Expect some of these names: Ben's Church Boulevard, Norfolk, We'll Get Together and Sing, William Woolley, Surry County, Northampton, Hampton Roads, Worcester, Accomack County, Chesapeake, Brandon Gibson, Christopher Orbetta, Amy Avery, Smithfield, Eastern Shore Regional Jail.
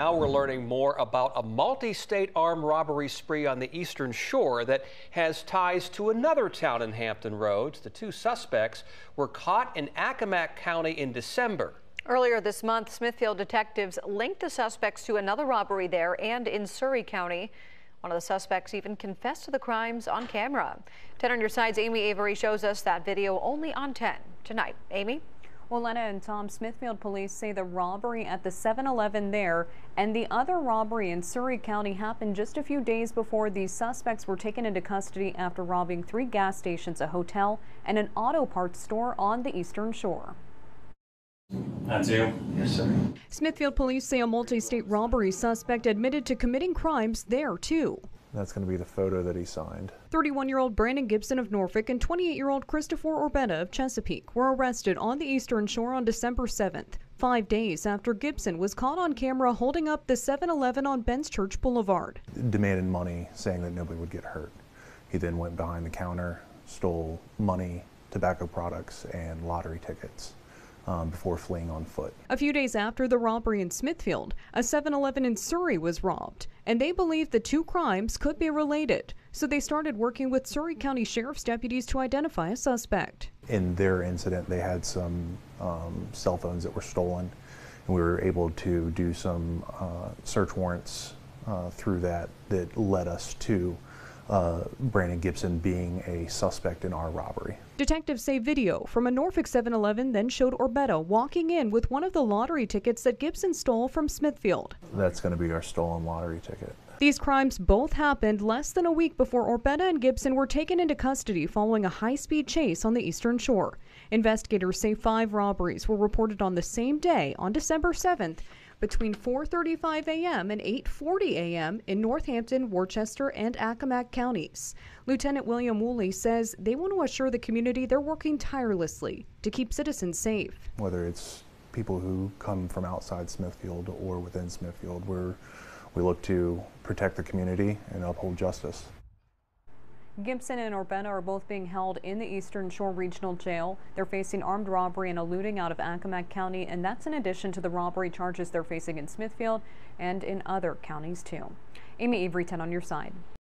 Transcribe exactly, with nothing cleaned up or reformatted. Now we're learning more about a multi-state armed robbery spree on the Eastern Shore that has ties to another town in Hampton Roads. The two suspects were caught in Accomack County in December. Earlier this month, Smithfield detectives linked the suspects to another robbery there and in Surry County. One of the suspects even confessed to the crimes on camera. ten on your side's Amy Avery shows us that video only on ten tonight. Amy? Well, Lena and Tom, Smithfield police say the robbery at the seven eleven there and the other robbery in Surry County happened just a few days before these suspects were taken into custody after robbing three gas stations, a hotel, and an auto parts store on the Eastern Shore. That's you. Yes, sir. Smithfield police say a multi-state robbery suspect admitted to committing crimes there, too. That's going to be the photo that he signed. thirty-one-year-old Brandon Gibson of Norfolk and twenty-eight-year-old Christopher Orbetta of Chesapeake were arrested on the Eastern Shore on December seventh, five days after Gibson was caught on camera holding up the seven eleven on Ben's Church Boulevard. Demanded money, saying that nobody would get hurt. He then went behind the counter, stole money, tobacco products, and lottery tickets. Um, before fleeing on foot. A few days after the robbery in Smithfield, a seven eleven in Surry was robbed, and they believed the two crimes could be related, so they started working with Surry County Sheriff's deputies to identify a suspect. In their incident, they had some um, cell phones that were stolen, and we were able to do some uh, search warrants uh, through that that led us to Uh, Brandon Gibson being a suspect in our robbery. Detectives say video from a Norfolk seven eleven then showed Orbetta walking in with one of the lottery tickets that Gibson stole from Smithfield. That's going to be our stolen lottery ticket. These crimes both happened less than a week before Orbetta and Gibson were taken into custody following a high-speed chase on the Eastern Shore. Investigators say five robberies were reported on the same day on December seventh between four thirty-five a m and eight forty a m in Northampton, Worcester, and Accomack counties. Lieutenant William Woolley says they want to assure the community they're working tirelessly to keep citizens safe. Whether it's people who come from outside Smithfield or within Smithfield, we're, we look to protect the community and uphold justice. Gibson and Orbetta are both being held in the Eastern Shore Regional Jail. They're facing armed robbery and eluding out of Accomack County, and that's in addition to the robbery charges they're facing in Smithfield and in other counties, too. Amy Avery, ten on your side.